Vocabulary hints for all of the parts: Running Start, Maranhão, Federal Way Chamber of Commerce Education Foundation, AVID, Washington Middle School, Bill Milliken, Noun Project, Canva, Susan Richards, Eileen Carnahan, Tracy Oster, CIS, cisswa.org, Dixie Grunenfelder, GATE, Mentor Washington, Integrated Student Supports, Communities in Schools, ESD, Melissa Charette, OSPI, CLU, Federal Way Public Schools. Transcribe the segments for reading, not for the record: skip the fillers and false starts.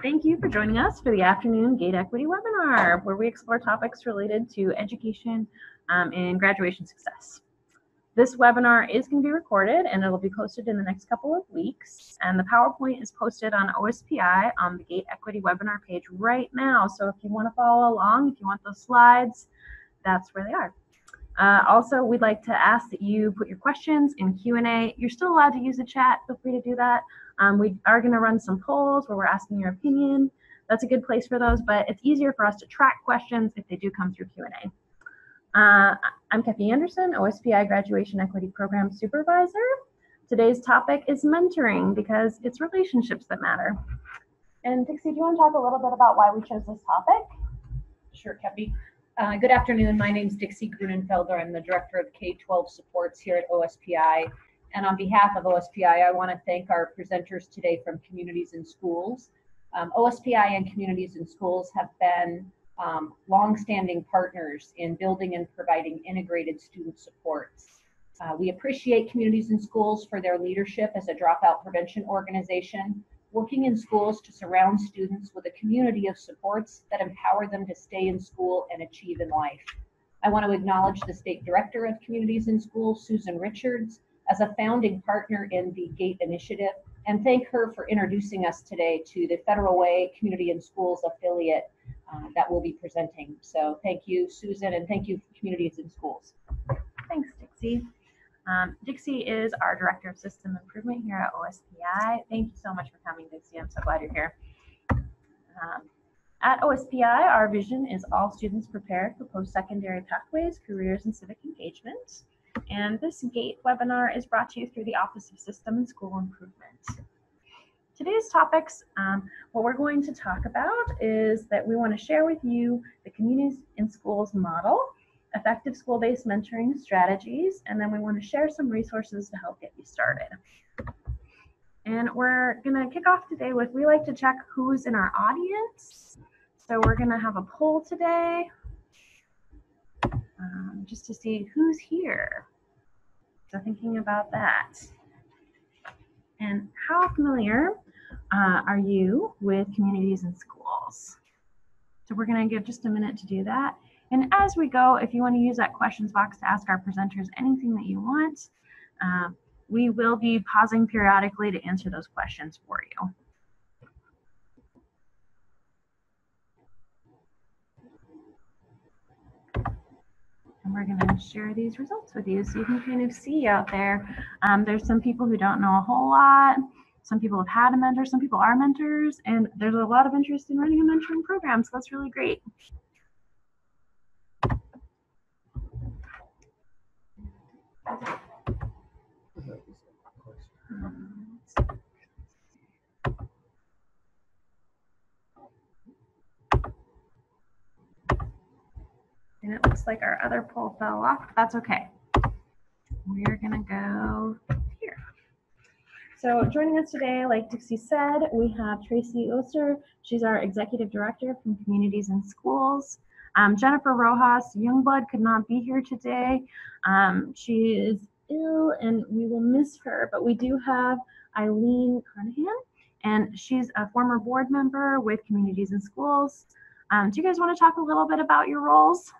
Thank you for joining us for the afternoon GATE Equity webinar, where we explore topics related to education and graduation success. This webinar is going to be recorded and it will be posted in the next couple of weeks. And the PowerPoint is posted on OSPI on the GATE Equity webinar page right now. So if you want to follow along, if you want those slides, that's where they are. Also, we'd like to ask that you put your questions in Q&A. You're still allowed to use the chat. Feel free to do that. We are going to run some polls where we're asking your opinion. That's a good place for those, but it's easier for us to track questions if they do come through Q&A. I'm Kefi Andersen, OSPI Graduation Equity Program Supervisor. Today's topic is mentoring because it's relationships that matter. And Dixie, do you want to talk a little bit about why we chose this topic? Sure, Kefi. Good afternoon. My name is Dixie Grunenfelder. I'm the Director of K-12 Supports here at OSPI. And on behalf of OSPI, I want to thank our presenters today from Communities in Schools. OSPI and Communities in Schools have been longstanding partners in building and providing integrated student supports. We appreciate Communities in Schools for their leadership as a dropout prevention organization, working in schools to surround students with a community of supports that empower them to stay in school and achieve in life. I want to acknowledge the State Director of Communities in Schools, Susan Richards, as a founding partner in the GATE initiative, and thank her for introducing us today to the Federal Way Community in Schools affiliate that will be presenting. So thank you, Susan, and thank you, Communities in Schools. Thanks, Dixie. Dixie is our Director of System Improvement here at OSPI. Thank you so much for coming, Dixie. I'm so glad you're here. At OSPI, our vision is all students prepared for post-secondary pathways, careers, and civic engagement. And this GATE webinar is brought to you through the Office of System and School Improvement. Today's topics, what we're going to talk about is that we want to share with you the Communities in Schools model, effective school-based mentoring strategies, and then we want to share some resources to help get you started. And we're going to kick off today with, we like to check who's in our audience. So we're going to have a poll today just to see who's here. So thinking about that. And how familiar are you with Communities in Schools? So we're going to give just a minute to do that. And as we go, if you want to use that questions box to ask our presenters anything that you want, we will be pausing periodically to answer those questions for you. And we're going to share these results with you so you can kind of see out there. There's some people who don't know a whole lot. Some people have had a mentor. Some people are mentors. And there's a lot of interest in running a mentoring program. So that's really great. And it looks like our other poll fell off. That's okay. We're going to go here. So joining us today, like Dixie said, we have Tracy Oster. She's our Executive Director from Communities in Schools. Jennifer Rojas Youngblood could not be here today. She is ill and we will miss her, but we do have Eileen Carnahan, and she's a former board member with Communities in Schools. Do you guys want to talk a little bit about your roles?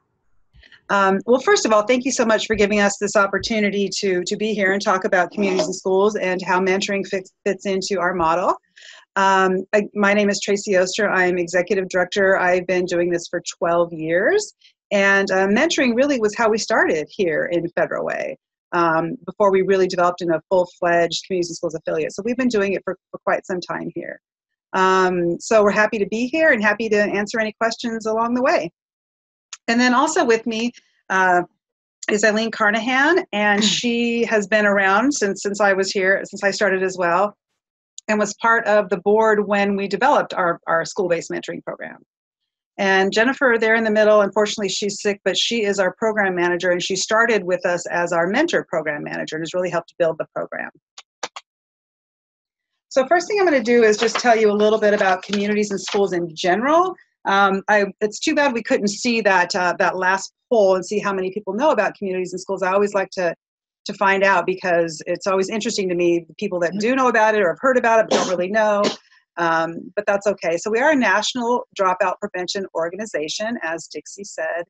Well, first of all, thank you so much for giving us this opportunity to be here and talk about Communities in Schools and how mentoring fits into our model. My name is Tracy Oster. I'm Executive Director. I've been doing this for 12 years. And mentoring really was how we started here in Federal Way before we really developed in a full-fledged Communities in Schools affiliate. So we've been doing it for quite some time here. So we're happy to be here and happy to answer any questions along the way. And then also with me is Eileen Carnahan, and she has been around since I was here, since I started as well, and was part of the board when we developed our school-based mentoring program. And Jennifer there in the middle, unfortunately she's sick, but she is our program manager, and she started with us as our mentor program manager and has really helped build the program. So first thing I'm going to do is just tell you a little bit about Communities in Schools in general. It's too bad we couldn't see that that last poll and see how many people know about Communities in Schools. I always like to find out because it's always interesting to me, the people that do know about it or have heard about it but don't really know. but that's okay. So we are a national dropout prevention organization, as Dixie said.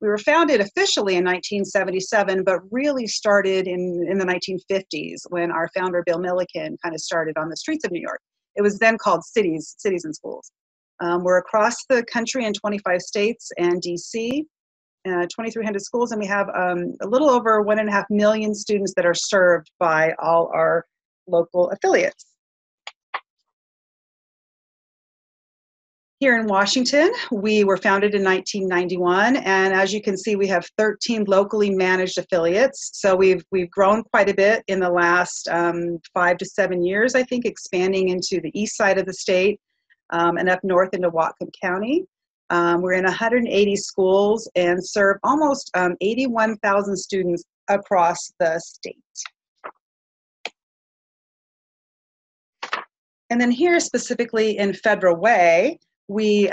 We were founded officially in 1977, but really started in the 1950s when our founder, Bill Milliken, kind of started on the streets of New York. It was then called Cities and Schools. We're across the country in 25 states and DC, 2,300 schools, and we have a little over 1.5 million students that are served by all our local affiliates. Here in Washington, we were founded in 1991, and as you can see, we have 13 locally managed affiliates. So we've grown quite a bit in the last 5 to 7 years, I think, expanding into the east side of the state and up north into Whatcom County. We're in 180 schools and serve almost 81,000 students across the state. And then here, specifically in Federal Way, we're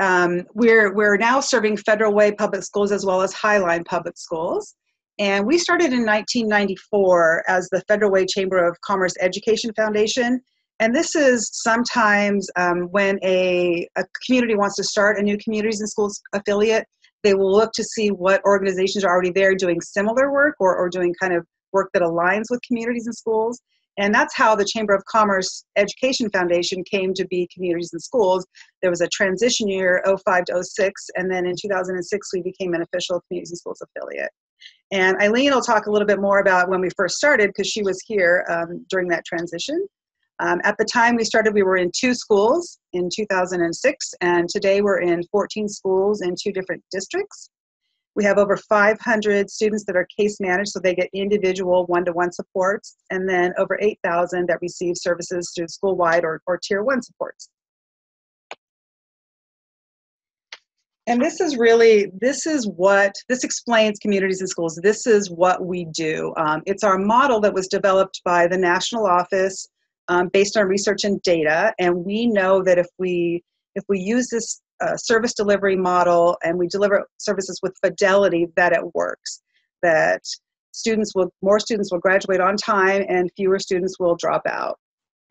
now serving Federal Way Public Schools as well as Highline Public Schools. And we started in 1994 as the Federal Way Chamber of Commerce Education Foundation. And this is sometimes when a community wants to start a new Communities in Schools affiliate, they will look to see what organizations are already there doing similar work or doing kind of work that aligns with Communities in Schools. And that's how the Chamber of Commerce Education Foundation came to be Communities in Schools. There was a transition year, 05 to 06, and then in 2006, we became an official Communities in Schools affiliate. And Eileen will talk a little bit more about when we first started, because she was here during that transition. At the time we started, we were in 2 schools in 2006, and today we're in 14 schools in 2 different districts. We have over 500 students that are case managed, so they get individual one-to-one supports, and then over 8,000 that receive services through school-wide or tier 1 supports. And this is really, this explains Communities in Schools. This is what we do. It's our model that was developed by the national office based on research and data, and we know that if we use this service delivery model and we deliver services with fidelity, that it works, that more students will graduate on time and fewer students will drop out.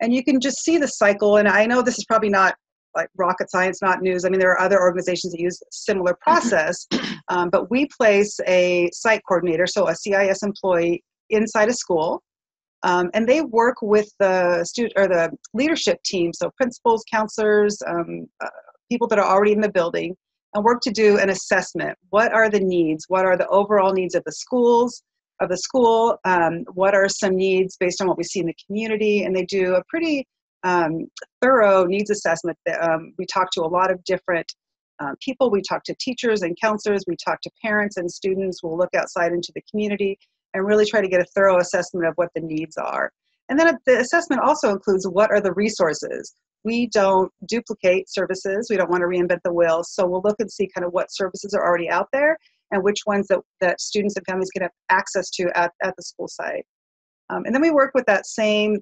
And you can just see the cycle, and I know this is probably not like rocket science, not news. I mean, there are other organizations that use a similar process, but we place a site coordinator, so a CIS employee, inside a school, and they work with the student or the leadership team, so principals, counselors, people that are already in the building, and work to do an assessment. What are the needs? What are the overall needs of the schools, of the school? What are some needs based on what we see in the community? And they do a pretty thorough needs assessment. We talk to a lot of different people. We talk to teachers and counselors. We talk to parents and students. We'll look outside into the community and really try to get a thorough assessment of what the needs are. And then the assessment also includes what are the resources. We don't duplicate services. We don't want to reinvent the wheel. So we'll look and see kind of what services are already out there and which ones that students and families can have access to at the school site. And then we work with that same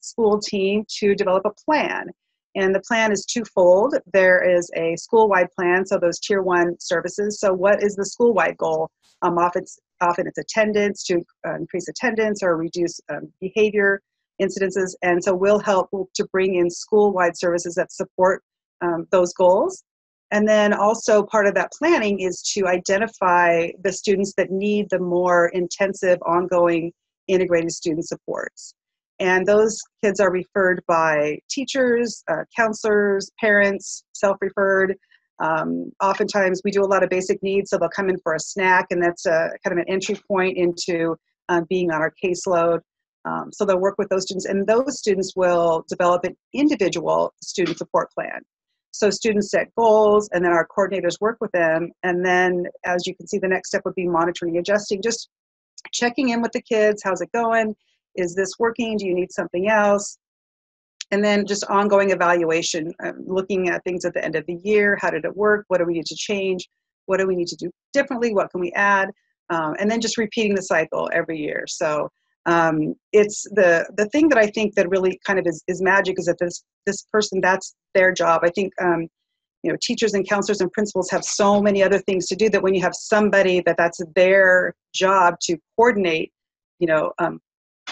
school team to develop a plan. And the plan is twofold. There is a school-wide plan, so those tier 1 services. So what is the school-wide goal? Often it's attendance, to increase attendance or reduce behavior incidences, and so we'll help to bring in school-wide services that support those goals. And then also part of that planning is to identify the students that need the more intensive, ongoing, integrated student supports. And those kids are referred by teachers, counselors, parents, self-referred. Oftentimes we do a lot of basic needs, so they'll come in for a snack, and that's kind of an entry point into being on our caseload. So they'll work with those students, and those students will develop an individual student support plan. So students set goals, and then our coordinators work with them. And then, as you can see, the next step would be monitoring, adjusting, just checking in with the kids. How's it going? Is this working? Do you need something else? And then just ongoing evaluation, looking at things at the end of the year. How did it work? What do we need to change? What do we need to do differently? What can we add? And then just repeating the cycle every year. So it's the thing that I think that really kind of is magic is that this person, that's their job. I think you know, teachers and counselors and principals have so many other things to do, that when you have somebody that's their job to coordinate, you know,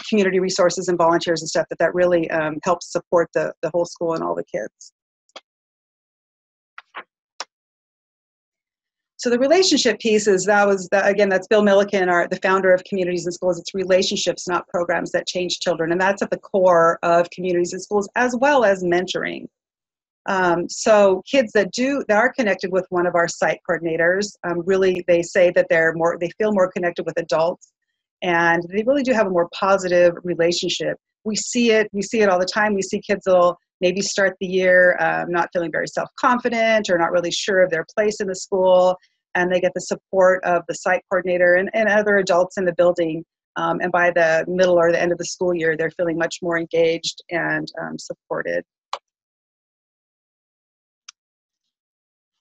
community resources and volunteers and stuff that really helps support the whole school and all the kids. So the relationship piece is that's Bill Milliken, the founder of Communities in Schools. It's relationships, not programs, that change children, and that's at the core of Communities in Schools, as well as mentoring. So kids that are connected with one of our site coordinators, really they say that they feel more connected with adults, and they really do have a more positive relationship. We see it all the time. We see kids that'll maybe start the year not feeling very self-confident or not really sure of their place in the school, and they get the support of the site coordinator and other adults in the building. And by the middle or the end of the school year, they're feeling much more engaged and supported.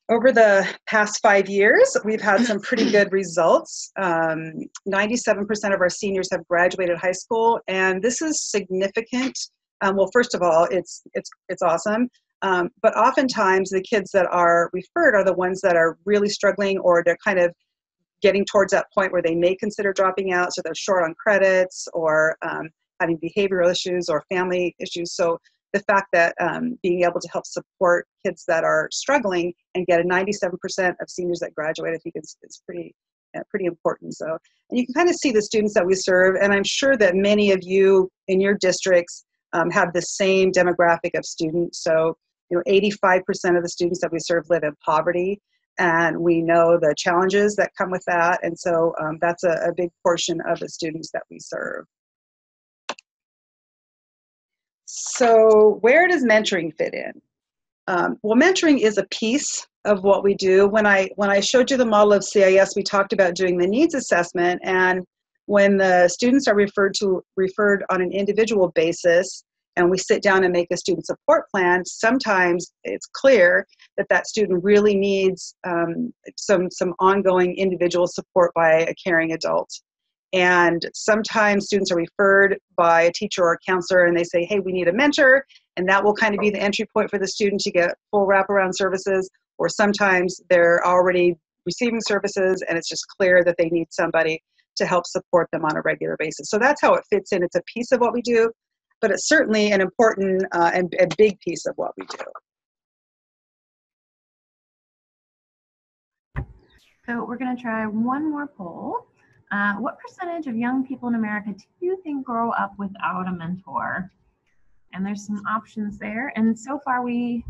Over the past 5 years, we've had some pretty good results. 97% of our seniors have graduated high school, and this is significant. Well, first of all, it's awesome, but oftentimes the kids that are referred are the ones that are really struggling, or they're kind of getting towards that point where they may consider dropping out, so they're short on credits or having behavioral issues or family issues. So the fact that being able to help support kids that are struggling and get a 97% of seniors that graduate, I think it's pretty important. So, and you can kind of see the students that we serve, and I'm sure that many of you in your districts have the same demographic of students. So, 85% of the students that we serve live in poverty, and we know the challenges that come with that. And so that's a big portion of the students that we serve. So where does mentoring fit in? Well, mentoring is a piece of what we do. When I showed you the model of CIS, we talked about doing the needs assessment, and when the students are referred on an individual basis, and we sit down and make a student support plan, sometimes it's clear that student really needs some ongoing individual support by a caring adult. And sometimes students are referred by a teacher or a counselor, and they say, hey, we need a mentor, and that will kind of be the entry point for the student to get full wraparound services. Or sometimes they're already receiving services, and it's just clear that they need somebody to help support them on a regular basis. So that's how it fits in. It's a piece of what we do, but it's certainly an important and a big piece of what we do. So we're going to try one more poll. What percentage of young people in America do you think grow up without a mentor? And there's some options there. And so far we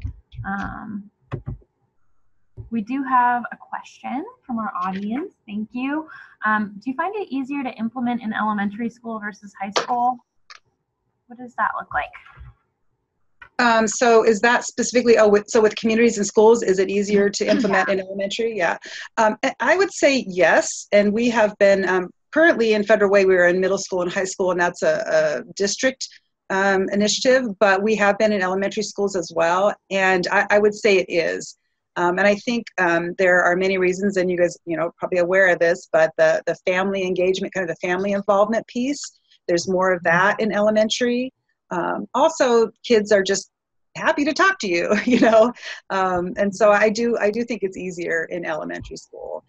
do have a question from our audience. Thank you. Do you find it easier to implement in elementary school versus high school? What does that look like? So is that specifically, with Communities in Schools, is it easier to implement in elementary? Yeah. I would say yes. And we have been, currently in Federal Way, we are in middle school and high school, and that's a district initiative, but we have been in elementary schools as well. And I would say it is. And I think there are many reasons, and you guys, probably aware of this, but the family engagement, kind of the family involvement piece, there's more of that in elementary. Also, kids are just happy to talk to you, and so I do think it's easier in elementary school.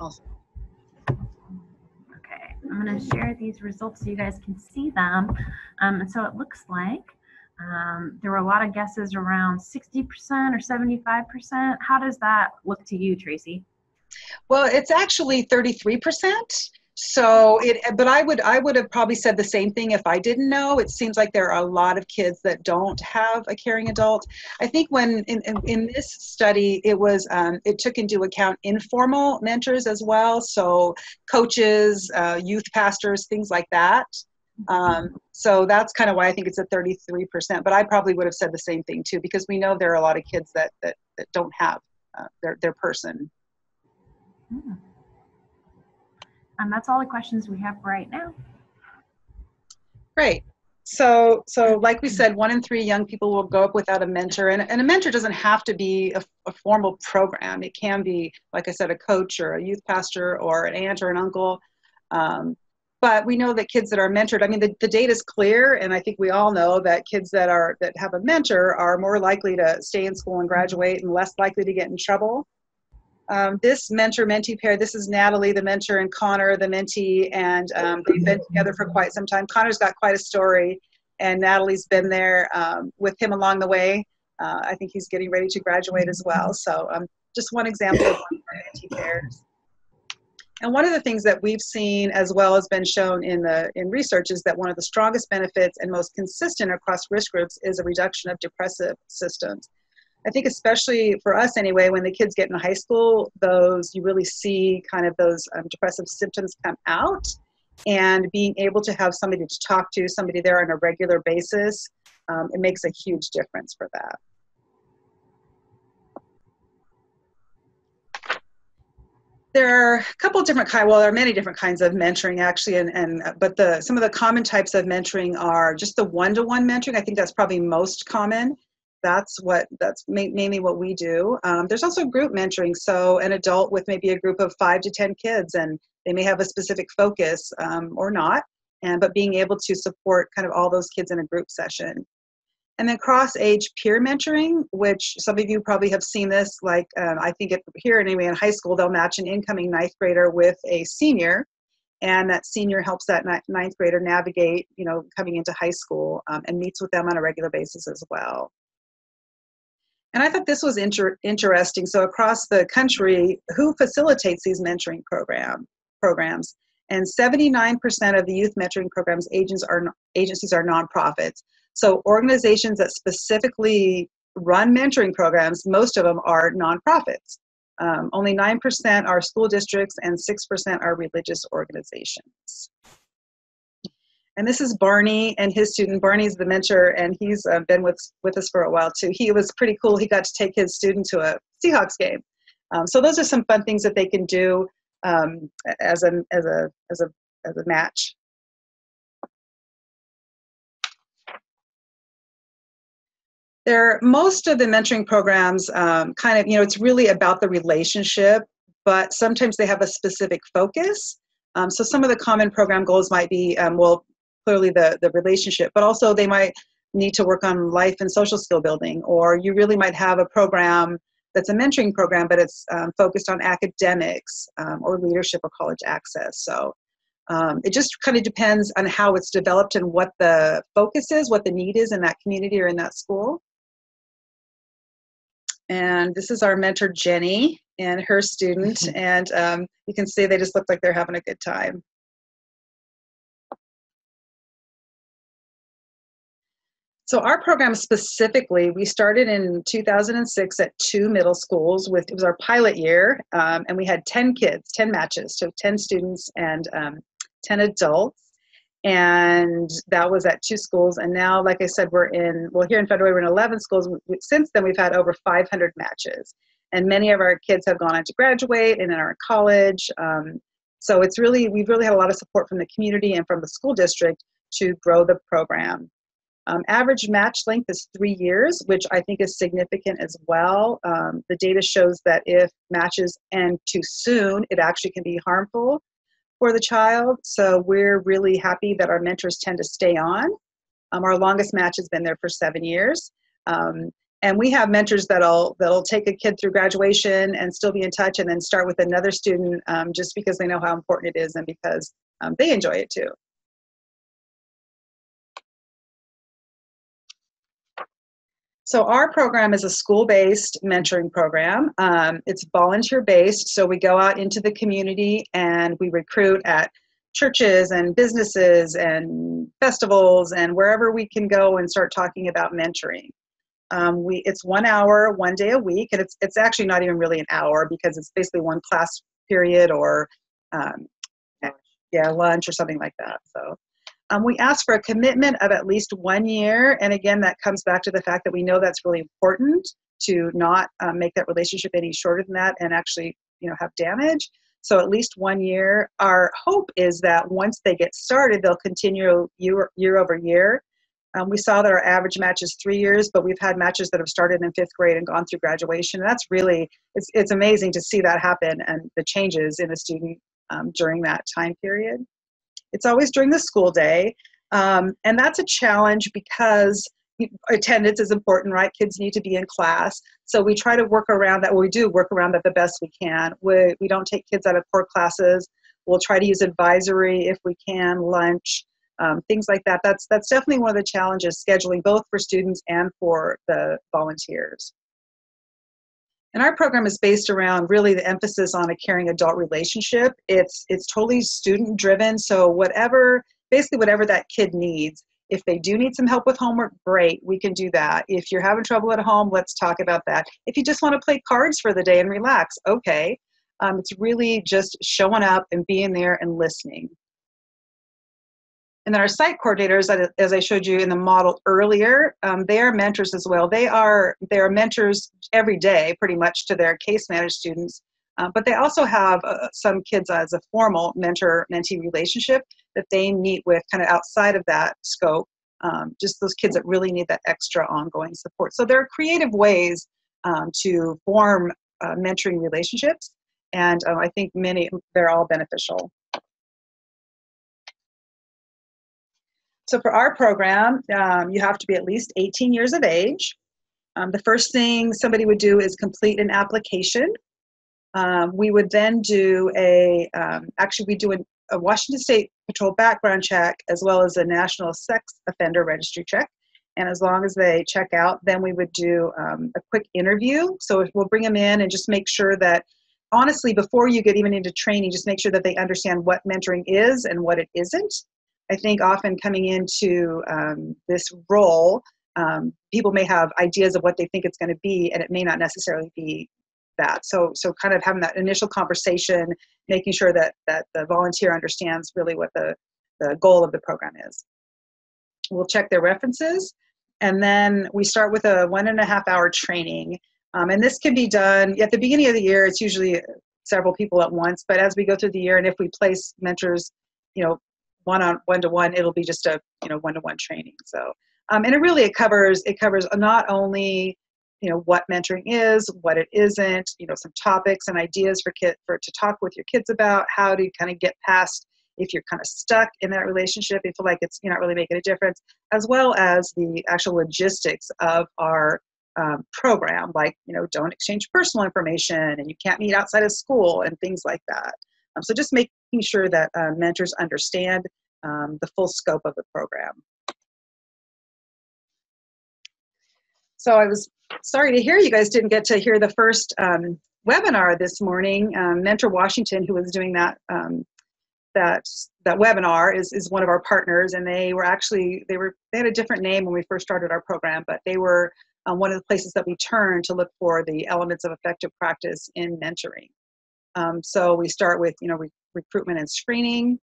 Also. Okay, I'm going to share these results so you guys can see them. And so it looks like there were a lot of guesses around 60% or 75%. How does that look to you, Tracy? Well, it's actually 33%. So but I would have probably said the same thing if I didn't know. It seems like there are a lot of kids that don't have a caring adult. I think when in this study, it was, it took into account informal mentors as well. So coaches, youth pastors, things like that. So that's kind of why I think it's a 33%, but I probably would have said the same thing too, because we know there are a lot of kids that don't have their person. And that's all the questions we have right now. Great. So like we said, 1 in 3 young people will grow up without a mentor, and a mentor doesn't have to be a formal program. It can be, like I said, a coach or a youth pastor or an aunt or an uncle. But we know that kids that are mentored, the data is clear, and I think we all know that kids that have a mentor are more likely to stay in school and graduate and less likely to get in trouble. This mentor-mentee pair, this is Natalie, the mentor, and Connor, the mentee, and they've been together for quite some time. Connor's got quite a story, and Natalie's been there with him along the way. I think he's getting ready to graduate as well. So just one example of one of our mentee pairs. And one of the things that we've seen as well has been shown in research is that one of the strongest benefits and most consistent across risk groups is a reduction of depressive systems. I think especially for us anyway, when the kids get into high school, you really see kind of those depressive symptoms come out, and being able to have somebody to talk to, somebody there on a regular basis, it makes a huge difference for that. There are a couple of different kinds, well, there are many different kinds of mentoring actually, but some of the common types of mentoring are just the one-to-one mentoring. I think that's probably most common. That's mainly what we do. There's also group mentoring. So an adult with maybe a group of 5 to 10 kids, and they may have a specific focus or not, but being able to support kind of all those kids in a group session. And then cross-age peer mentoring, which some of you probably have seen this, like I think here anyway in high school, they'll match an incoming 9th grader with a senior, and that senior helps that 9th grader navigate, you know, coming into high school and meets with them on a regular basis as well. And I thought this was interesting. So across the country, who facilitates these mentoring programs? And 79% of the youth mentoring programs agencies are nonprofits. So organizations that specifically run mentoring programs, most of them are nonprofits. Only 9% are school districts and 6% are religious organizations. And this is Barney and his student. Barney's the mentor, and he's been with us for a while too. He was pretty cool. He got to take his student to a Seahawks game. So those are some fun things that they can do as a match. Most of the mentoring programs kind of, you know, it's really about the relationship, but sometimes they have a specific focus. So some of the common program goals might be, well, clearly the relationship, but also they might need to work on life and social skill building, or you really might have a program that's a mentoring program, but it's focused on academics or leadership or college access. So it just kind of depends on how it's developed and what the focus is, what the need is in that community or in that school. And this is our mentor, Jenny, and her student. And you can see they just look like they're having a good time. So our program specifically, we started in 2006 at 2 middle schools. It was our pilot year, and we had 10 kids, 10 matches, so 10 students and 10 adults. And that was at 2 schools. And now, like I said, here in Federal Way, we're in 11 schools. Since then, we've had over 500 matches. And many of our kids have gone on to graduate and are in college. So we've really had a lot of support from the community and from the school district to grow the program. Average match length is 3 years, which I think is significant as well. The data shows that if matches end too soon, it actually can be harmful for the child. So we're really happy that our mentors tend to stay on. Our longest match has been there for 7 years. And we have mentors that'll take a kid through graduation and still be in touch, and then start with another student just because they know how important it is and because they enjoy it too. So our program is a school-based mentoring program. It's volunteer-based, so we go out into the community and we recruit at churches and businesses and festivals and wherever we can go and start talking about mentoring. It's 1 hour, 1 day a week, and it's actually not even really an hour because it's basically one class period or lunch or something like that. So. We ask for a commitment of at least 1 year, and again, that comes back to the fact that we know that's really important to not make that relationship any shorter than that and actually, you know, have damage. So at least 1 year. Our hope is that once they get started, they'll continue year over year. We saw that our average match is 3 years, but we've had matches that have started in 5th grade and gone through graduation. And that's really, it's amazing to see that happen and the changes in a student during that time period. It's always during the school day, and that's a challenge because attendance is important, right? Kids need to be in class. So we try to work around that. We do work around that the best we can. We don't take kids out of core classes. We'll try to use advisory if we can, lunch, things like that. That's definitely one of the challenges, scheduling both for students and for the volunteers. And our program is based around really the emphasis on a caring adult relationship. It's totally student driven. So basically whatever that kid needs. If they do need some help with homework, great, we can do that. If you're having trouble at home, let's talk about that. If you just want to play cards for the day and relax, okay. It's really just showing up and being there and listening. And then our site coordinators, as I showed you in the model earlier, they are mentors as well. They are mentors every day, pretty much, to their case managed students. But they also have some kids as a formal mentor-mentee relationship that they meet with kind of outside of that scope, just those kids that really need that extra ongoing support. So there are creative ways to form mentoring relationships, and I think they're all beneficial. So for our program, you have to be at least 18 years of age. The first thing somebody would do is complete an application. We would then do a Washington State Patrol background check, as well as a National Sex Offender Registry check. And as long as they check out, then we would do a quick interview. So we'll bring them in and just make sure that, honestly, before you get even into training, just make sure that they understand what mentoring is and what it isn't. I think often coming into this role, people may have ideas of what they think it's going to be, and it may not necessarily be that. So kind of having that initial conversation, making sure that the volunteer understands really what the goal of the program is. We'll check their references, and then we start with a 1.5-hour training. And this can be done at the beginning of the year. It's usually several people at once, but as we go through the year, and if we place mentors, one-to-one, it'll be just a one-to-one training. So and it really it covers not only what mentoring is, what it isn't, some topics and ideas to talk with your kids about, how to kind of get past if you're kind of stuck in that relationship, you feel like you're not really making a difference, as well as the actual logistics of our program, like don't exchange personal information, and you can't meet outside of school and things like that. So just making sure that mentors understand the full scope of the program. So I was sorry to hear you guys didn't get to hear the first webinar this morning. Mentor Washington, who was doing that webinar, is one of our partners, and they had a different name when we first started our program, but they were one of the places that we turned to look for the elements of effective practice in mentoring. So we start with, recruitment and screening,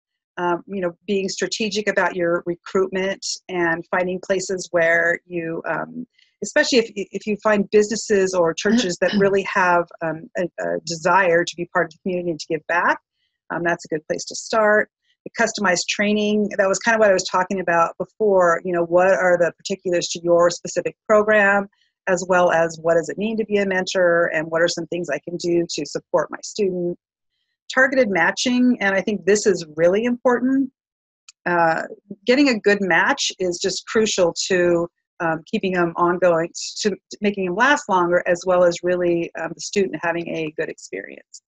being strategic about your recruitment and finding places where you, especially if you find businesses or churches that really have a desire to be part of the community and to give back, that's a good place to start. The customized training, that was kind of what I was talking about before, what are the particulars to your specific program, as well as what does it mean to be a mentor and what are some things I can do to support my student. Targeted matching, and I think this is really important. Getting a good match is just crucial to keeping them ongoing, to making them last longer, as well as really the student having a good experience.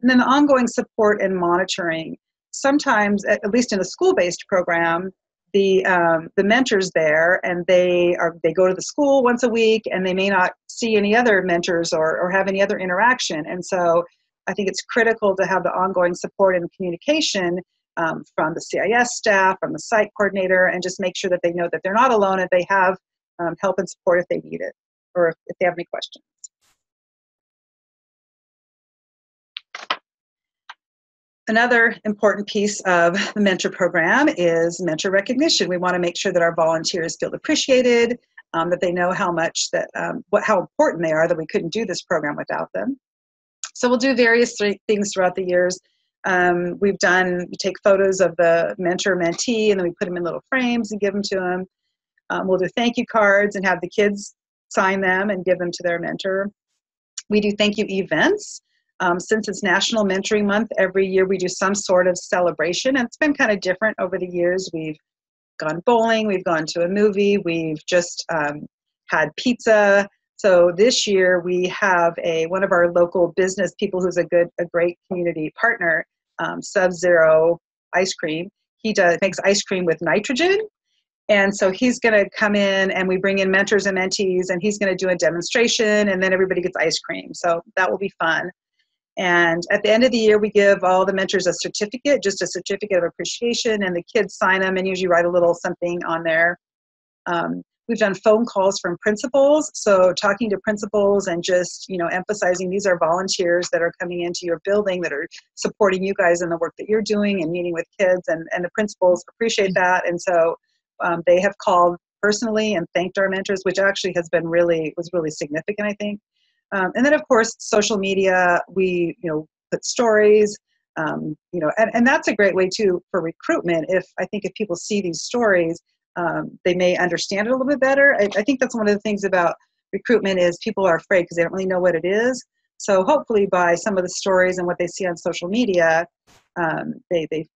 And then the ongoing support and monitoring. Sometimes, at least in a school-based program, the mentors there, and they go to the school once a week, and they may not see any other mentors or have any other interaction. And so I think it's critical to have the ongoing support and communication from the CIS staff, from the site coordinator, and just make sure that they know that they're not alone and they have help and support if they need it, or if they have any questions. Another important piece of the mentor program is mentor recognition. We want to make sure that our volunteers feel appreciated, that they know how much how important they are, that we couldn't do this program without them. So we'll do various things throughout the years. We take photos of the mentor-mentee, and then we put them in little frames and give them to them. We'll do thank you cards and have the kids sign them and give them to their mentor. We do thank you events. Since it's National Mentoring Month, every year we do some sort of celebration, and it's been kind of different over the years. We've gone bowling, we've gone to a movie, we've just had pizza. So this year we have one of our local business people who's a great community partner, Sub-Zero Ice Cream. He makes ice cream with nitrogen. And so he's going to come in, and we bring in mentors and mentees, and he's going to do a demonstration, and then everybody gets ice cream. So that will be fun. And at the end of the year, we give all the mentors a certificate, just a certificate of appreciation, and the kids sign them and usually write a little something on there. We've done phone calls from principals. So talking to principals and just, emphasizing these are volunteers that are coming into your building that are supporting you guys in the work that you're doing and meeting with kids, and the principals appreciate that. And so they have called personally and thanked our mentors, which actually has been really significant, I think. And then, of course, social media, we, put stories, and that's a great way, too, for recruitment. I think if people see these stories, they may understand it a little bit better. I think that's one of the things about recruitment is people are afraid because they don't really know what it is. So hopefully by some of the stories and what they see on social media, they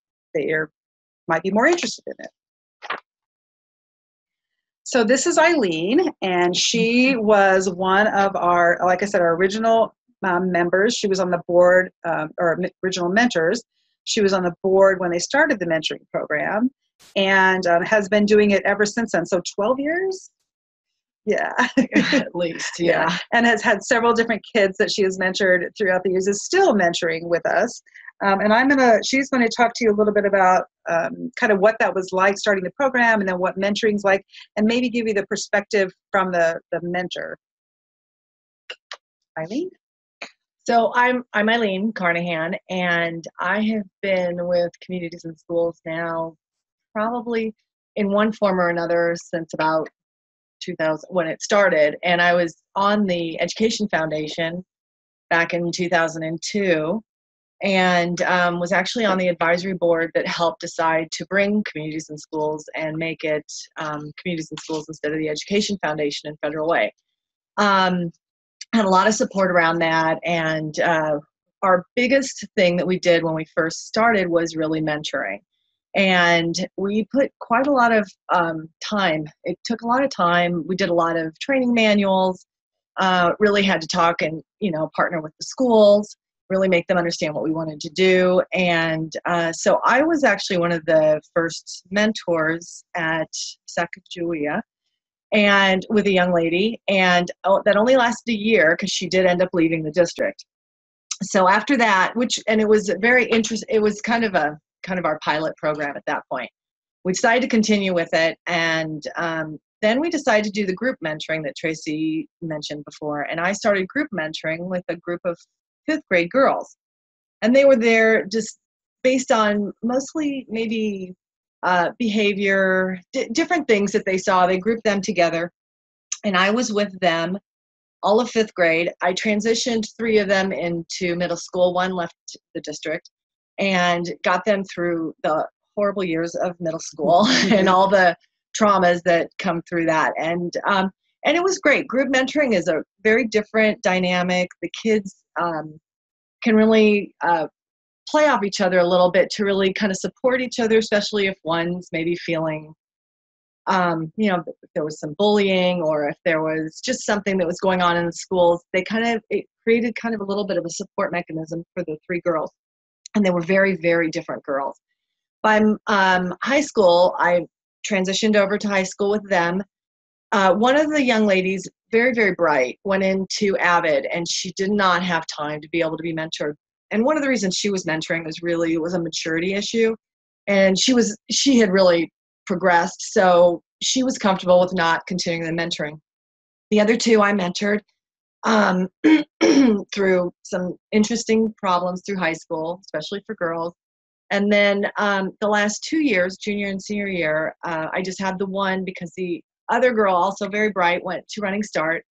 might be more interested in it. So this is Eileen, and she was one of our, like I said, our original members. She was on the board, or original mentors. She was on the board when they started the mentoring program, and has been doing it ever since then. So 12 years? Yeah. At least, yeah. Yeah. And has had several different kids that she has mentored throughout the years, is still mentoring with us. And she's going to talk to you a little bit about kind of what that was like starting the program, and then what mentoring's like, and maybe give you the perspective from the mentor. Eileen? So I'm Eileen Carnahan, and I have been with Communities in Schools now probably in one form or another since about 2000 when it started. And I was on the Education Foundation back in 2002. And was actually on the advisory board that helped decide to bring Communities in Schools and make it Communities in Schools instead of the Education Foundation and Federal Way. Had a lot of support around that, and our biggest thing that we did when we first started was really mentoring. And we put quite a lot of time. It took a lot of time. We did a lot of training manuals, really had to talk and partner with the schools, really make them understand what we wanted to do. And so I was actually one of the first mentors at Sacajuia, and with a young lady, and that only lasted a year because she did end up leaving the district. So after that, it was very interesting, it was kind of our pilot program at that point. We decided to continue with it, and then we decided to do the group mentoring that Tracy mentioned before, and I started group mentoring with a group of 5th grade girls, and they were there just based on mostly maybe behavior, different things that they saw. They grouped them together, and I was with them all of 5th grade. I transitioned 3 of them into middle school. 1 left the district, and got them through the horrible years of middle school and all the traumas that come through that. And it was great. Group mentoring is a very different dynamic. The kids can really play off each other a little bit to really kind of support each other, especially if one's maybe feeling, if there was some bullying, or if there was just something that was going on in the schools. It created kind of a little bit of a support mechanism for the 3 girls. And they were very, very different girls. By high school, I transitioned over to high school with them. One of the young ladies, very, very bright, went into AVID, and she did not have time to be able to be mentored. And one of the reasons she was mentoring was really, it was a maturity issue. And she had really progressed, so she was comfortable with not continuing the mentoring. The other 2 I mentored through some interesting problems through high school, especially for girls. And then the last 2 years, junior and senior year, I just had the one because the other girl, also very bright, went to Running Start,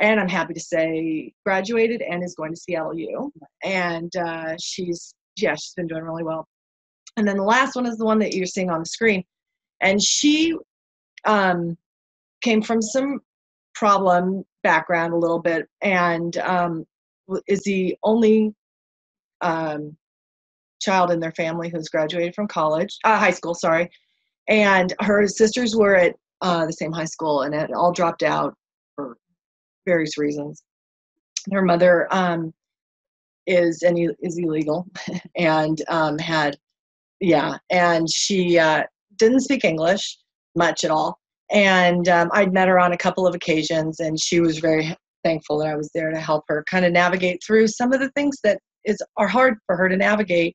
and I'm happy to say graduated and is going to CLU. And she's been doing really well. And then the last one is the one that you're seeing on the screen. And she came from some problem background a little bit, and is the only child in their family who's graduated from high school. And her sisters were at the same high school, and it all dropped out for various reasons. Her mother is illegal, and she didn't speak English much at all. And I'd met her on a couple of occasions, and she was very thankful that I was there to help her kind of navigate through some of the things that are hard for her to navigate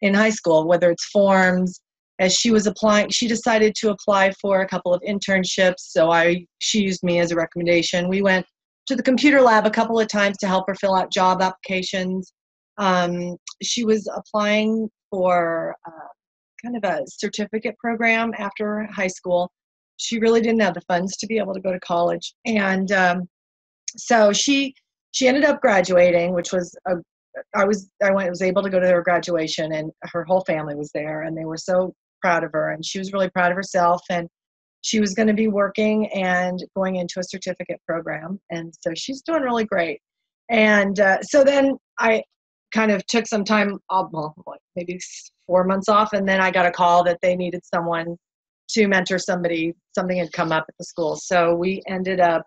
in high school, whether it's forms. As she was applying, she decided to apply for a couple of internships, so she used me as a recommendation. We went to the computer lab a couple of times to help her fill out job applications. She was applying for kind of a certificate program after high school. She really didn't have the funds to be able to go to college, and so she ended up graduating, which was I was able to go to her graduation, and her whole family was there, and they were so proud of her, and she was really proud of herself, and she was going to be working and going into a certificate program, and so she's doing really great. And so then I kind of took some time, maybe 4 months off, and then I got a call that they needed someone to mentor somebody. Something had come up at the school, so I've ended up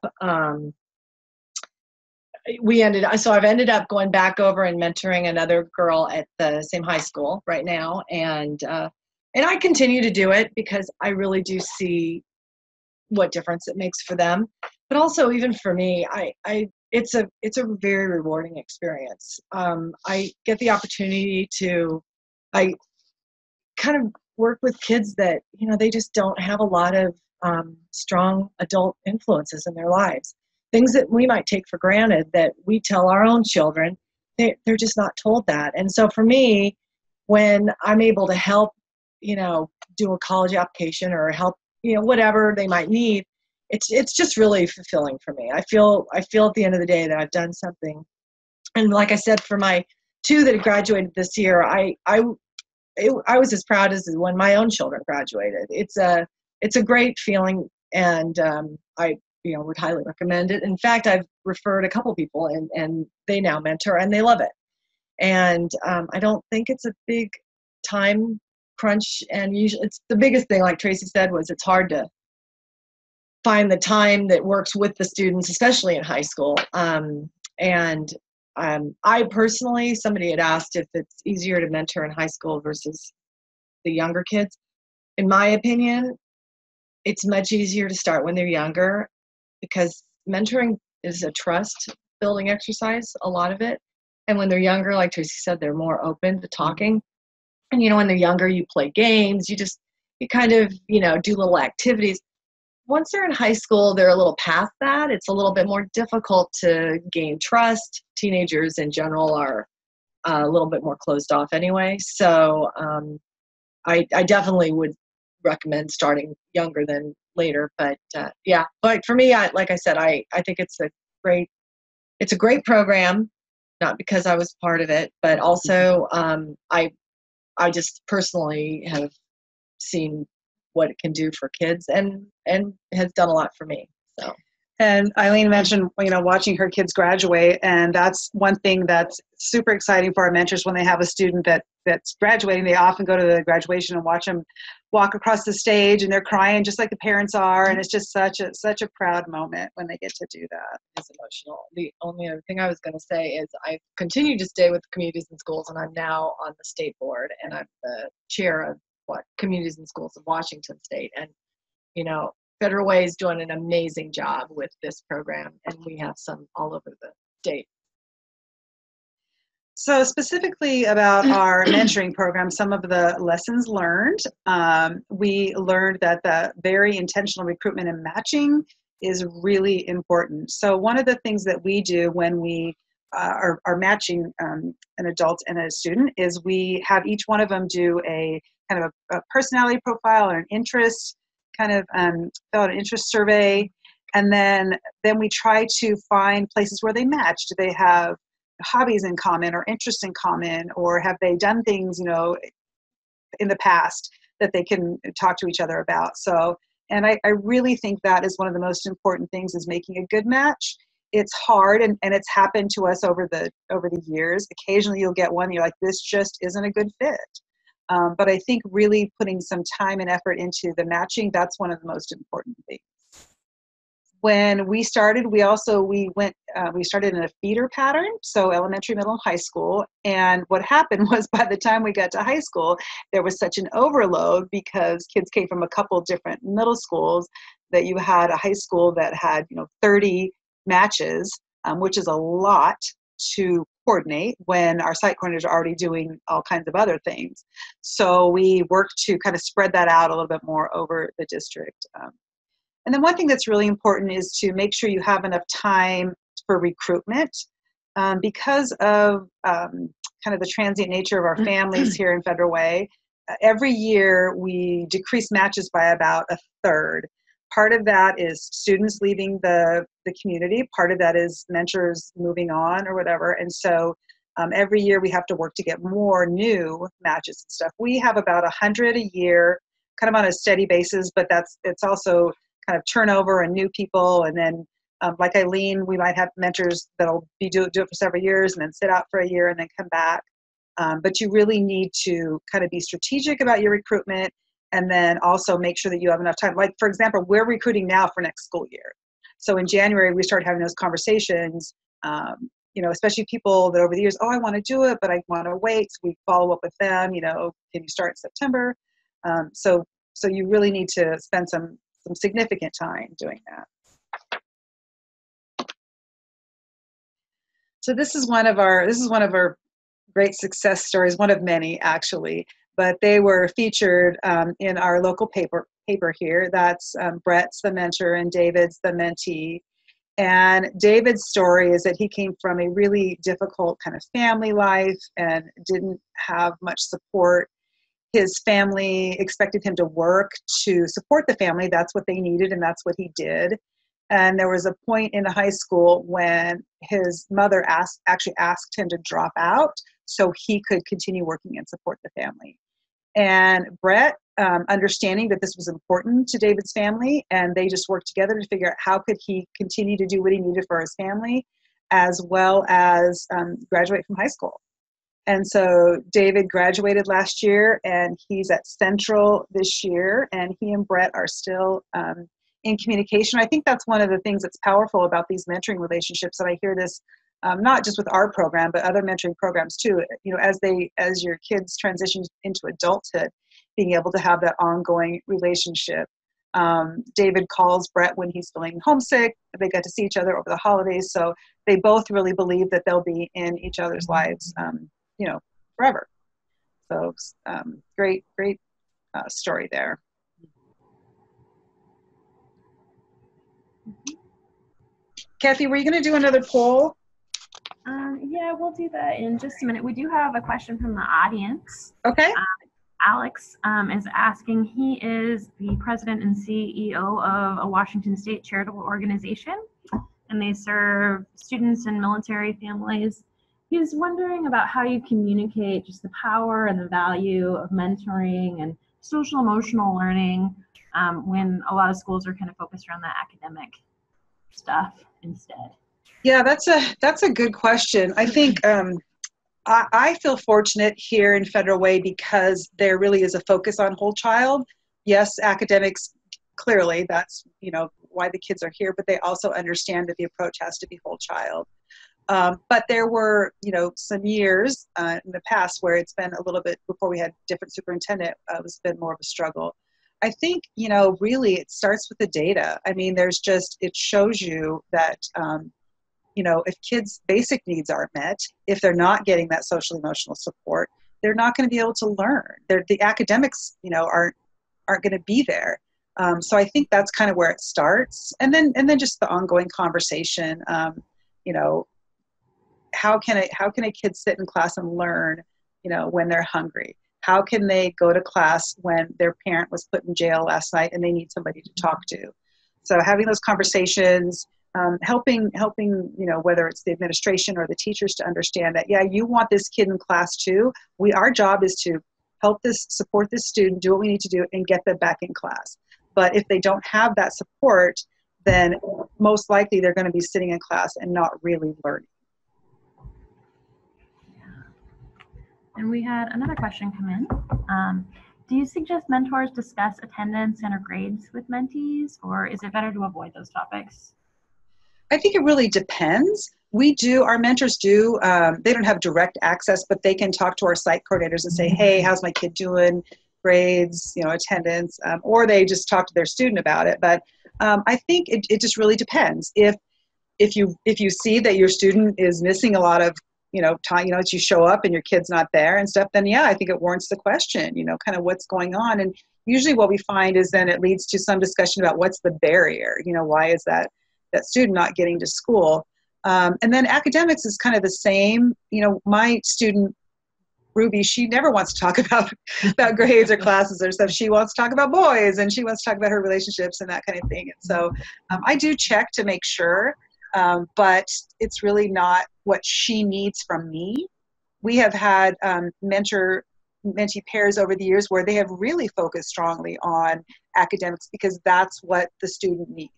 going back over and mentoring another girl at the same high school right now, and I continue to do it because I really do see what difference it makes for them, but also even for me, it's a very rewarding experience. I get the opportunity to kind of work with kids that, you know, they just don't have a lot of strong adult influences in their lives. Things that we might take for granted that we tell our own children, they're just not told that. And so for me, when I'm able to help, you know, do a college application or help, you know, whatever they might need, it's just really fulfilling for me. I feel at the end of the day that I've done something. And like I said, for my two that graduated this year, I was as proud as when my own children graduated. It's a great feeling, and I would highly recommend it. In fact, I've referred a couple people, and they now mentor, and they love it. And I don't think it's a big time crunch. And usually it's the biggest thing, like Tracy said, was it's hard to find the time that works with the students, especially in high school. I personally, somebody had asked if it's easier to mentor in high school versus the younger kids. In my opinion, it's much easier to start when they're younger, because mentoring is a trust building exercise, a lot of it. And when they're younger, like Tracy said, they're more open to talking. And, you know, when they're younger, you play games, you kind of, you know, do little activities. Once they're in high school, they're a little past that. It's a little bit more difficult to gain trust. Teenagers in general are a little bit more closed off anyway. So I definitely would recommend starting younger than later, but for me, like I said, I think it's a great program, not because I was part of it, but also I just personally have seen what it can do for kids, and has done a lot for me. So, and Eileen mentioned, you know, watching her kids graduate, and that's one thing that's super exciting for our mentors. When they have a student that's graduating, they often go to the graduation and watch them walk across the stage, and they're crying just like the parents are, and it's just such a proud moment when they get to do that. It's emotional. The only other thing I was going to say is I continue to stay with Communities in Schools, and I'm now on the state board, and I'm the chair of Communities in Schools of Washington State, and, you know, Federal Way is doing an amazing job with this program, and we have some all over the state. So specifically about our mentoring program, some of the lessons learned, we learned that the very intentional recruitment and matching is really important. So one of the things that we do when we are matching an adult and a student is we have each one of them do a kind of a personality profile or an interest, kind of fill out an interest survey. And then we try to find places where they match. Do they have hobbies in common or interests in common, or have they done things, you know, in the past that they can talk to each other about? So, and I really think that is one of the most important things, is making a good match. It's hard, and it's happened to us over the years. Occasionally you'll get one, you're like, this just isn't a good fit. But I think really putting some time and effort into the matching, that's one of the most important things. When we started, we started in a feeder pattern, so elementary, middle, and high school. And what happened was by the time we got to high school, there was such an overload because kids came from a couple different middle schools that you had a high school that had 30 matches, which is a lot to coordinate when our site coordinators are already doing all kinds of other things. So we worked to kind of spread that out a little bit more over the district. And then one thing that's really important is to make sure you have enough time for recruitment. Because of kind of the transient nature of our families here in Federal Way, every year we decrease matches by about 1/3. Part of that is students leaving the community. Part of that is mentors moving on or whatever. And so every year we have to work to get more new matches and stuff. We have about 100 a year, kind of on a steady basis, but it's also kind of turnover and new people. And then like Eileen, we might have mentors that'll do it for several years and then sit out for a year and then come back. But you really need to kind of be strategic about your recruitment and then also make sure that you have enough time. Like, for example, we're recruiting now for next school year. So in January, we start having those conversations, especially people that over the years, oh, I want to do it, but I want to wait. So we follow up with them, can you start in September? So you really need to spend some significant time doing that. So this is one of our great success stories, one of many actually, but they were featured in our local paper here. That's Brett's the mentor and David's the mentee. And David's story is that he came from a really difficult kind of family life and didn't have much support. His family expected him to work to support the family. That's what they needed, and that's what he did. And there was a point in high school when his mother actually asked him to drop out so he could continue working and support the family. And Brett, understanding that this was important to David's family, and they just worked together to figure out how could he continue to do what he needed for his family, as well as graduate from high school. And so David graduated last year, and he's at Central this year, and he and Brett are still in communication. I think that's one of the things that's powerful about these mentoring relationships, and I hear this not just with our program, but other mentoring programs too. As your kids transition into adulthood, being able to have that ongoing relationship. David calls Brett when he's feeling homesick. They got to see each other over the holidays, so they both really believe that they'll be in each other's lives forever. So great story there. Mm-hmm. Kefi, were you going to do another poll? Yeah, we'll do that in just a minute. We do have a question from the audience. Okay. Alex is asking, he is the president and CEO of a Washington State charitable organization, and they serve students and military families. He's wondering about how you communicate just the power and the value of mentoring and social emotional learning when a lot of schools are kind of focused around that academic stuff instead. Yeah, that's a good question. I think I feel fortunate here in Federal Way because there really is a focus on whole child. Yes, academics, clearly that's why the kids are here, but they also understand that the approach has to be whole child. But there were, some years in the past where it's been a little bit, before we had different superintendent, it's been more of a struggle. I think, really it starts with the data. I mean, it shows you that, if kids' basic needs aren't met, if they're not getting that social emotional support, they're not going to be able to learn. The academics, aren't going to be there. So I think that's kind of where it starts. And then just the ongoing conversation, how can a kid sit in class and learn, when they're hungry? How can they go to class when their parent was put in jail last night and they need somebody to talk to? So having those conversations, helping, whether it's the administration or the teachers to understand that, yeah, you want this kid in class too. Our job is to help this, support this student, do what we need to do and get them back in class. But if they don't have that support, then most likely they're going to be sitting in class and not really learning. And we had another question come in. Do you suggest mentors discuss attendance and/or grades with mentees, or is it better to avoid those topics? I think it really depends. We do, our mentors do, they don't have direct access, but they can talk to our site coordinators and say, hey, how's my kid doing? Grades, you know, attendance, or they just talk to their student about it. But I think it just really depends. If you see that your student is missing a lot of time, that you show up and your kid's not there and stuff, then yeah, I think it warrants the question, kind of what's going on. And usually what we find is then it leads to some discussion about what's the barrier, why is that student not getting to school? And then academics is kind of the same. My student, Ruby, she never wants to talk about grades or classes or stuff. She wants to talk about boys and she wants to talk about her relationships and that kind of thing. And so I do check to make sure. But it's really not what she needs from me. We have had mentee pairs over the years where they have really focused strongly on academics because that's what the student needs.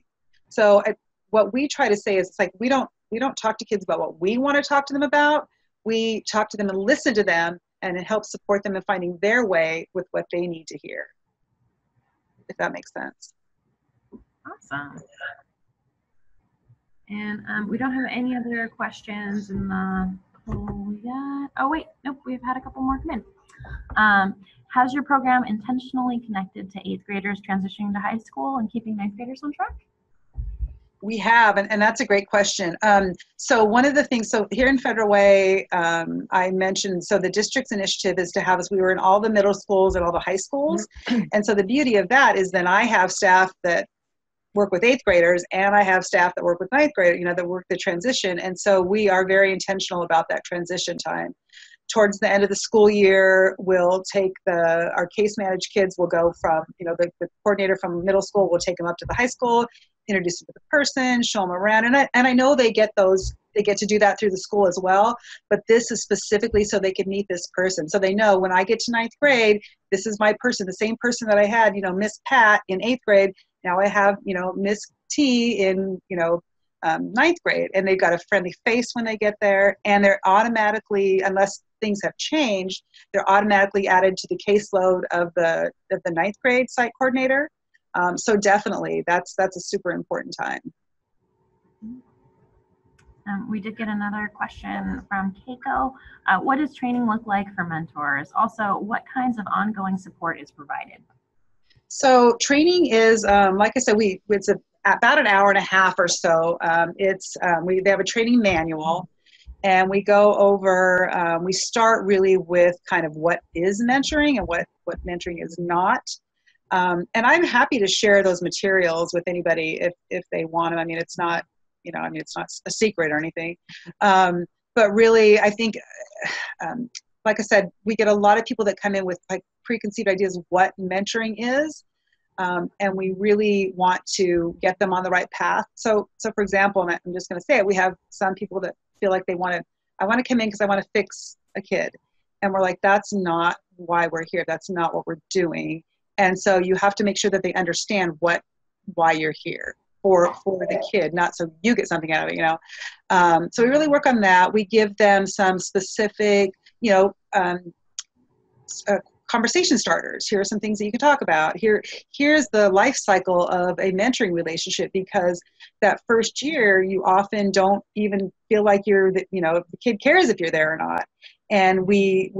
So what we try to say is, it's like we don't talk to kids about what we want to talk to them about. We talk to them and listen to them and help support them in finding their way with what they need to hear, if that makes sense. Awesome. And we don't have any other questions in the poll yet. Oh wait, nope, we've had a couple more come in. Has your program intentionally connected to 8th graders transitioning to high school and keeping 9th graders on track? We have, and that's a great question. So one of the things, so here in Federal Way, I mentioned, so the district's initiative is to have us, we were in all the middle schools and all the high schools. And so the beauty of that is then I have staff that work with 8th graders, and I have staff that work with 9th graders, that work the transition. And so we are very intentional about that transition time. Towards the end of the school year, we'll take our case managed kids will go from, the coordinator from middle school will take them up to the high school, introduce them to the person, show them around. And I know they get to do that through the school as well, but this is specifically so they can meet this person. So they know when I get to 9th grade, this is my person, the same person that I had, Miss Pat in 8th grade, now I have, Miss T in, 9th grade, and they've got a friendly face when they get there, and they're automatically, unless things have changed, they're automatically added to the caseload of the 9th grade site coordinator. So definitely, that's a super important time. We did get another question from Keiko. What does training look like for mentors? Also, what kinds of ongoing support is provided? So training is, like I said, it's about an hour and a half or so. They have a training manual, and we go over, we start really with kind of what is mentoring and what mentoring is not. And I'm happy to share those materials with anybody if they want them. I mean, it's not, it's not a secret or anything. But really, I think, like I said, we get a lot of people that come in with like preconceived ideas of what mentoring is, and we really want to get them on the right path. So for example, and I'm just going to say it, we have some people that feel like I want to come in because I want to fix a kid. And we're like, that's not why we're here. That's not what we're doing. And so you have to make sure that they understand why you're here for the kid, not so you get something out of it, So we really work on that. We give them some specific, conversation starters. Here are some things that you can talk about. Here's the life cycle of a mentoring relationship, because that first year you often don't even feel like the kid cares if you're there or not. And we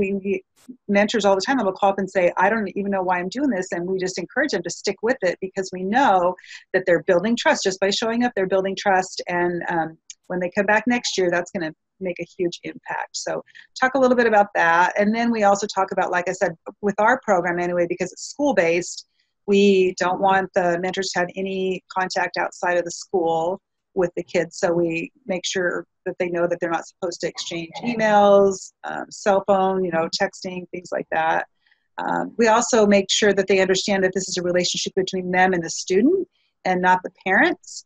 mentors all the time, they'll call up and say, I don't even know why I'm doing this. And we just encourage them to stick with it, because we know that they're building trust just by showing up. They're building trust. And when they come back next year, that's going to make a huge impact. So talk a little bit about that. And then we also talk about, like I said, with our program anyway, because it's school-based, we don't want the mentors to have any contact outside of the school with the kids. So we make sure that they know that they're not supposed to exchange emails, cell phone, texting, things like that. We also make sure that they understand that this is a relationship between them and the student and not the parents.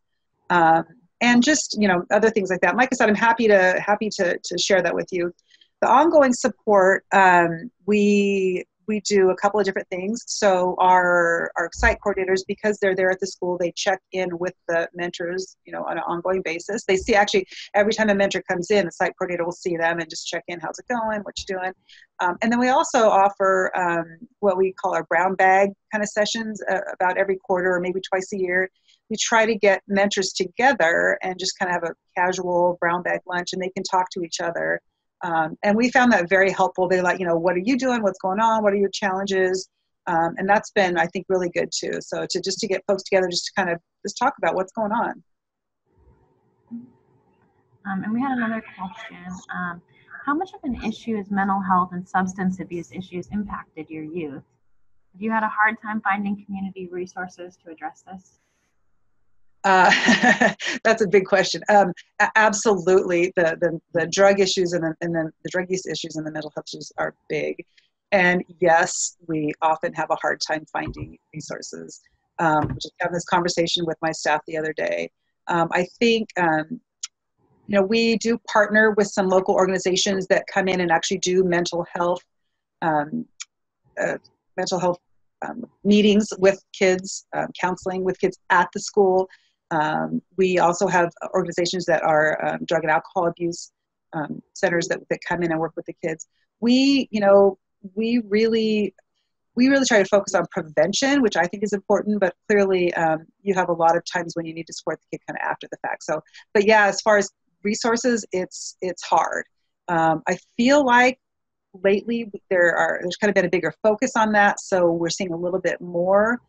And just, other things like that. Like I said, I'm happy to share that with you. The ongoing support, we we do a couple of different things. So our site coordinators, because they're there at the school, they check in with the mentors, you know, on an ongoing basis. They see, actually, every time a mentor comes in, the site coordinator will see them and just check in, how's it going, what you doing? And then we also offer what we call our brown bag kind of sessions about every quarter or maybe twice a year. We try to get mentors together and just kind of have a casual brown bag lunch, and they can talk to each other. And we found that very helpful. They like, you know, what are you doing? What's going on? What are your challenges? And that's been, I think, really good too. So just to get folks together, just to kind of just talk about what's going on. And we had another question. How much of an issue is mental health and substance abuse issues impacted your youth? Have you had a hard time finding community resources to address this? That's a big question. Absolutely, the drug issues and the drug use issues and the mental health issues are big, and yes, we often have a hard time finding resources. Just having this conversation with my staff the other day, I think you know, we do partner with some local organizations that come in and actually do mental health meetings with kids, counseling with kids at the school. We also have organizations that are drug and alcohol abuse centers that come in and work with the kids. We really try to focus on prevention, which I think is important, but clearly you have a lot of times when you need to support the kid kind of after the fact. So, but yeah, as far as resources, it's hard. I feel like lately there's kind of been a bigger focus on that, so we're seeing a little bit more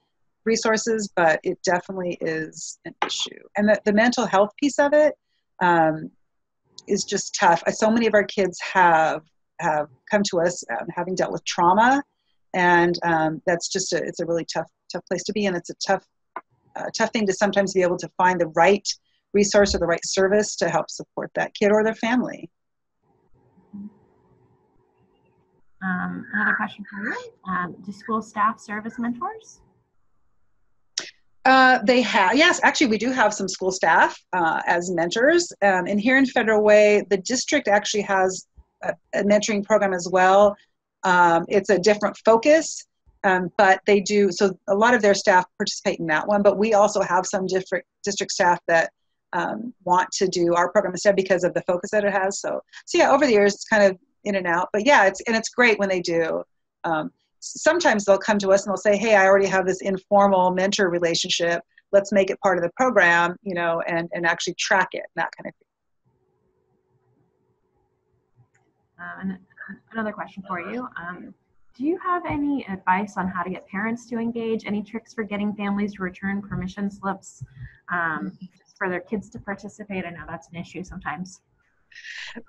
resources, but it definitely is an issue. And the mental health piece of it is just tough. So many of our kids have come to us having dealt with trauma, and that's just it's a really tough place to be, and it's a tough thing to sometimes be able to find the right resource or the right service to help support that kid or their family. Another question for you. Do school staff serve as mentors? They have, yes. Actually, we do have some school staff as mentors. And here in Federal Way, the district actually has a mentoring program as well. It's a different focus, but they do, so a lot of their staff participate in that one, but we also have some different district staff that want to do our program instead because of the focus that it has. So yeah, over the years, it's kind of in and out, but yeah, it's great when they do. Sometimes they'll come to us and they'll say, "Hey, I already have this informal mentor relationship. Let's make it part of the program, you know, and actually track it," and that kind of thing. And another question for you: do you have any advice on how to get parents to engage? Any tricks for getting families to return permission slips for their kids to participate? I know that's an issue sometimes.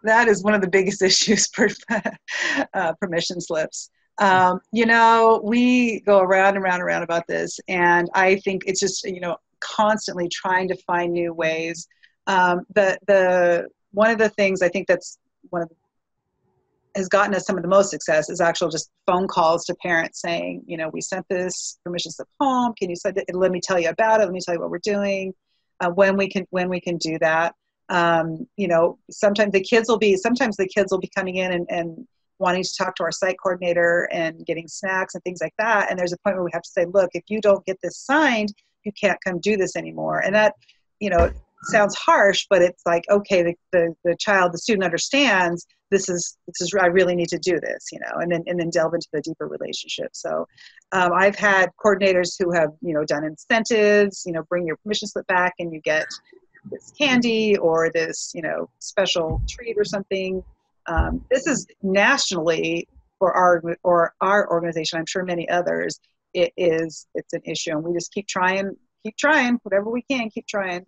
That is one of the biggest issues, permission slips. You know, we go around and round and round about this, and I think it's just, you know, constantly trying to find new ways. One of the things I think has gotten us some of the most success is actual just phone calls to parents saying, you know, we sent this permission slip home. Can you send it? Let me tell you about it. Let me tell you what we're doing. When we can do that. You know, sometimes the kids will be coming in and wanting to talk to our site coordinator and getting snacks and things like that. And there's a point where we have to say, look, if you don't get this signed, you can't come do this anymore. And that, you know, sounds harsh, but it's like, okay, the student understands this is, I really need to do this, you know, and then delve into the deeper relationship. So, I've had coordinators who have, you know, done incentives, you know, bring your permission slip back and you get this candy or this, you know, special treat or something. This is nationally for our organization. I'm sure many others. It's an issue, and we just keep trying, whatever we can, keep trying.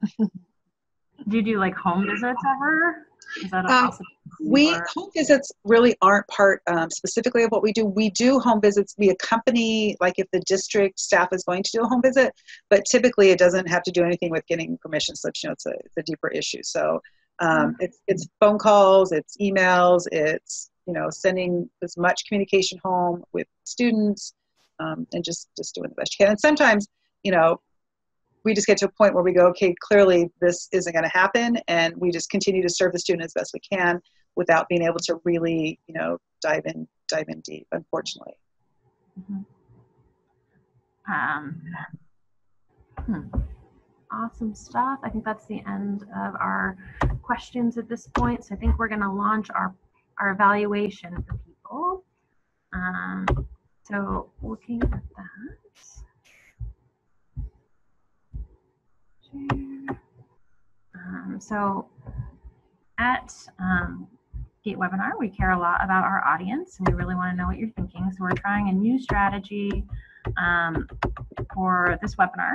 Do you do like home visits ever? Is that a possibility? Home visits really aren't part specifically of what we do. We do home visits. We accompany, like if the district staff is going to do a home visit, but typically it doesn't have to do anything with getting permission slips. You know, it's a deeper issue. So it's phone calls, it's emails, it's, you know, sending as much communication home with students and just doing the best you can. And sometimes, you know, we just get to a point where we go, okay, clearly this isn't going to happen, and we just continue to serve the student as best we can without being able to really, you know, dive in deep, unfortunately. Mm-hmm. Awesome stuff. I think that's the end of our questions at this point. So I think we're going to launch our evaluation for people. So looking at that. So at GATE webinar, we care a lot about our audience and we really want to know what you're thinking. So we're trying a new strategy for this webinar.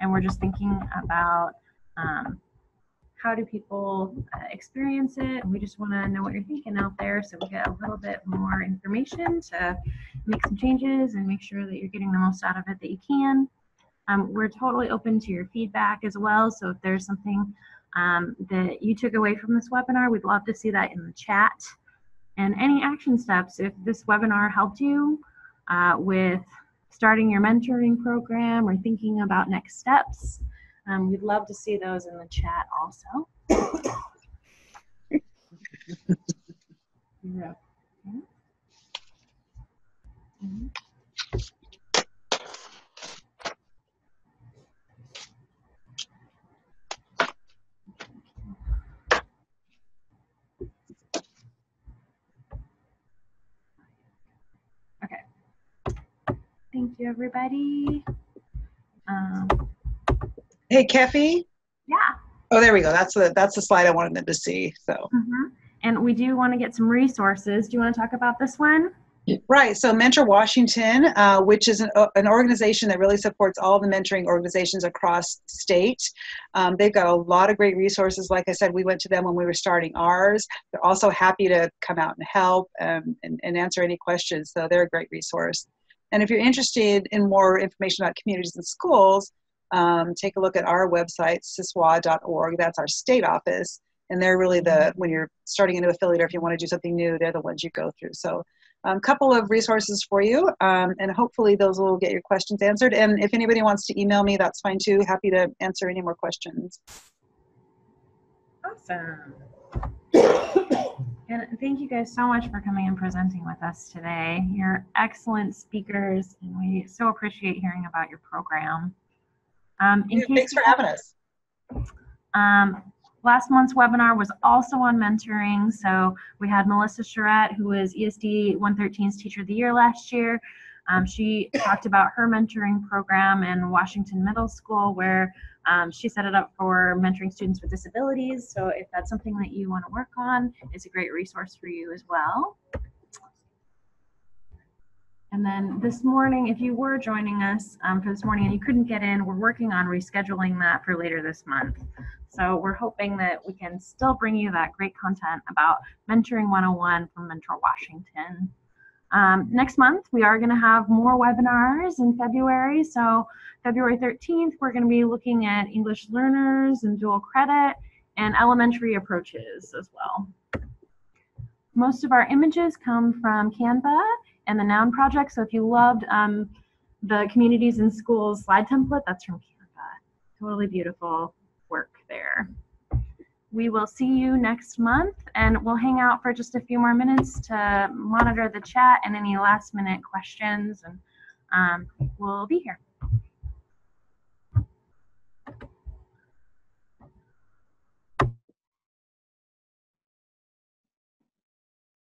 And we're just thinking about how do people experience it? And we just want to know what you're thinking out there so we get a little bit more information to make some changes and make sure that you're getting the most out of it that you can. We're totally open to your feedback as well. So if there's something that you took away from this webinar, we'd love to see that in the chat. And any action steps, if this webinar helped you with starting your mentoring program or thinking about next steps. We'd love to see those in the chat also. Yeah. Mm-hmm. Thank you, everybody. Hey, Kefi? Yeah. Oh, there we go. That's the slide I wanted them to see. So. Mm-hmm. And we do want to get some resources. Do you want to talk about this one? Right. So Mentor Washington, which is an organization that really supports all the mentoring organizations across state. They've got a lot of great resources. Like I said, we went to them when we were starting ours. They're also happy to come out and help and answer any questions. So they're a great resource. And if you're interested in more information about communities and schools, take a look at our website, cisswa.org. That's our state office. And they're really the, when you're starting a new affiliate or if you want to do something new, they're the ones you go through. So a couple of resources for you. And hopefully those will get your questions answered. And if anybody wants to email me, that's fine too. Happy to answer any more questions. Awesome. And thank you guys so much for coming and presenting with us today. You're excellent speakers, and we so appreciate hearing about your program. Thanks for having us. Last month's webinar was also on mentoring. So we had Melissa Charette, who was ESD 113's Teacher of the Year last year. She talked about her mentoring program in Washington Middle School, where she set it up for mentoring students with disabilities. So if that's something that you want to work on, it's a great resource for you as well. And then this morning, if you were joining us for this morning and you couldn't get in, we're working on rescheduling that for later this month. So we're hoping that we can still bring you that great content about Mentoring 101 from Mentor Washington. Next month, we are going to have more webinars in February. So February 13th, we're going to be looking at English learners and dual credit and elementary approaches as well. Most of our images come from Canva and the Noun Project. So if you loved the Communities in Schools slide template, that's from Canva. Totally beautiful work there. We will see you next month, and we'll hang out for just a few more minutes to monitor the chat and any last minute questions, and we'll be here.